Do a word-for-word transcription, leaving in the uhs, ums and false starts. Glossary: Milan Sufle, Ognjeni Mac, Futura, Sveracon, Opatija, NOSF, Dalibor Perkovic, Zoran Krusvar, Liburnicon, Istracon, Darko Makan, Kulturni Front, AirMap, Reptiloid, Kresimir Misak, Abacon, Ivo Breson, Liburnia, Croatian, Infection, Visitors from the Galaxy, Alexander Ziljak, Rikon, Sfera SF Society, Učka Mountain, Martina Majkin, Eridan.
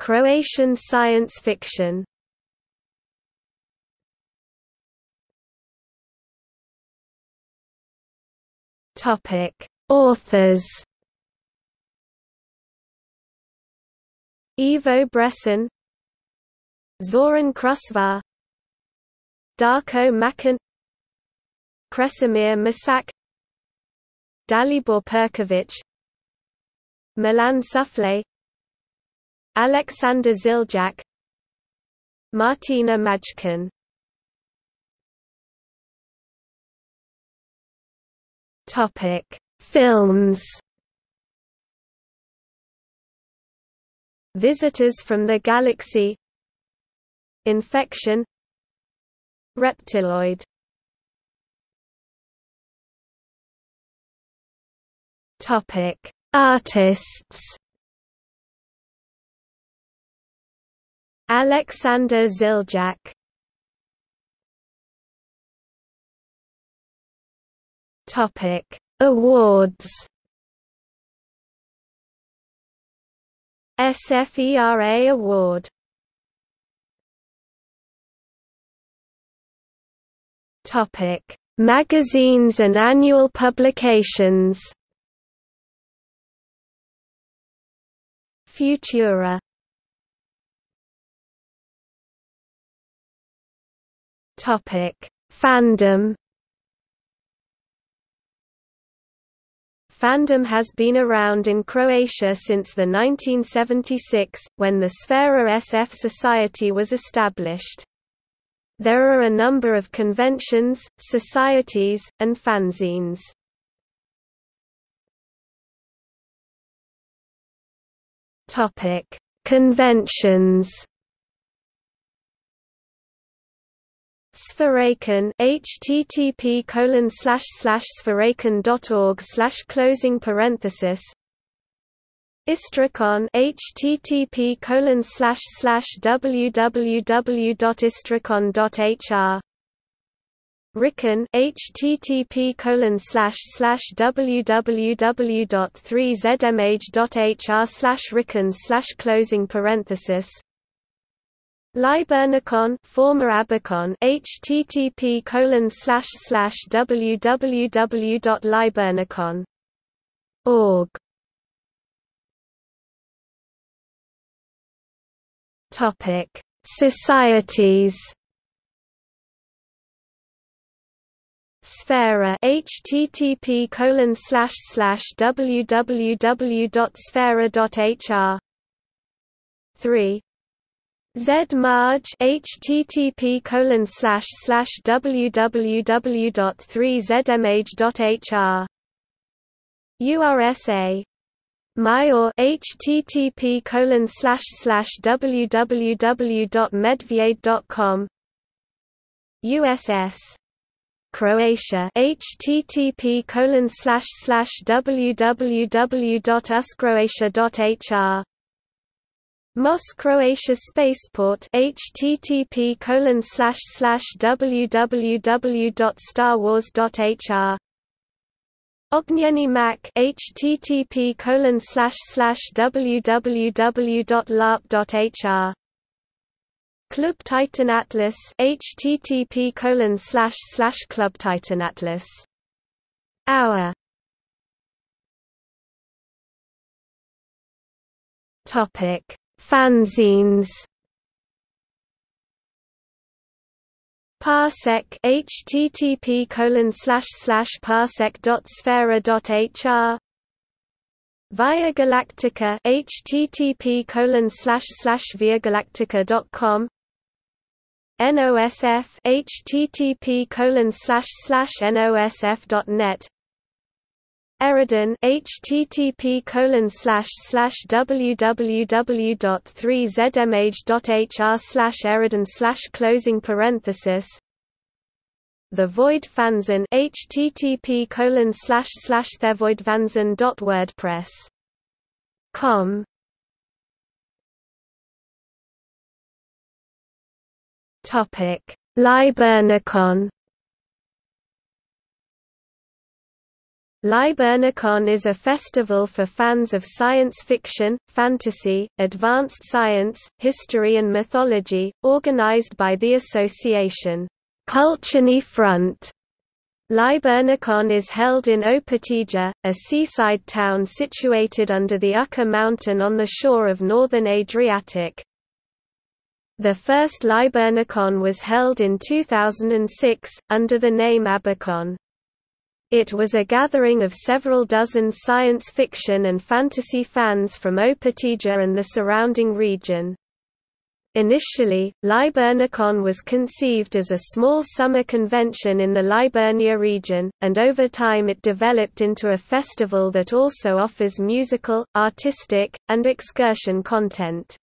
Croatian science fiction. Authors Ivo Breson, Zoran Krusvar, Darko Makan, Kresimir Misak, Dalibor Perkovic, Milan Sufle, Alexander Ziljak, Martina Majkin. Topic: Films. Visitors from the Galaxy, Infection, Reptiloid. Topic: Artists. Alexander Ziljak. Topic: Awards. S F E R A Award. Topic: Magazines and annual publications. Futura. Topic: Fandom. Fandom has been around in Croatia since the nineteen seventy-six, when the Sfera S F Society was established. There are a number of conventions, societies, and fanzines. Topic: Conventions. Sveracon, http colon slash slash sveracon.org slash closing parenthesis. Istracon, http colon slash slash www.istracon.hr. Rikon, http colon slash slash www.three z m h dot h r slash rikon slash closing parenthesis. Liburnicon, former Abacon, http colon slash slash www.liburnicon dot org. Topic: Societies. Sfera, http colon slash slash www.sfera.hr. Three Z M A R G, http colon slash slash www.three z m h dot h r. U R S A Major, http colon slash slash www.medviate dot com. U S S Croatia, http colon slash slash www.uscroatia.hr. Mos Croatia Spaceport, http colon slash slash www.starwars.hr. Ognjeni Mac, http colon slash slash www.larp.hr. Club Titan Atlas, http colon slash slash Club Titan Atlas. Hour. Topic: Fanzines. Parsec, http colon slash slash parsec.sfera.hr. Via Galactica, http colon slash slash via galactica dot com. N O S F, http colon slash slash nosf dot net. Eridan, http colon slash slash www.three z m h dot h r slash eridan slash closing parenthesis. The Void Fanzine, http colon slash slash thevoidfanzine.wordpress dot com. Topic: Liburnicon. Liburnicon is a festival for fans of science fiction, fantasy, advanced science, history and mythology, organized by the association Kulturni Front. Liburnicon is held in Opatija, a seaside town situated under the Učka Mountain on the shore of northern Adriatic. The first Liburnicon was held in two thousand six, under the name Abacon. It was a gathering of several dozen science fiction and fantasy fans from Opatija and the surrounding region. Initially, Liburnicon was conceived as a small summer convention in the Liburnia region, and over time it developed into a festival that also offers musical, artistic, and excursion content.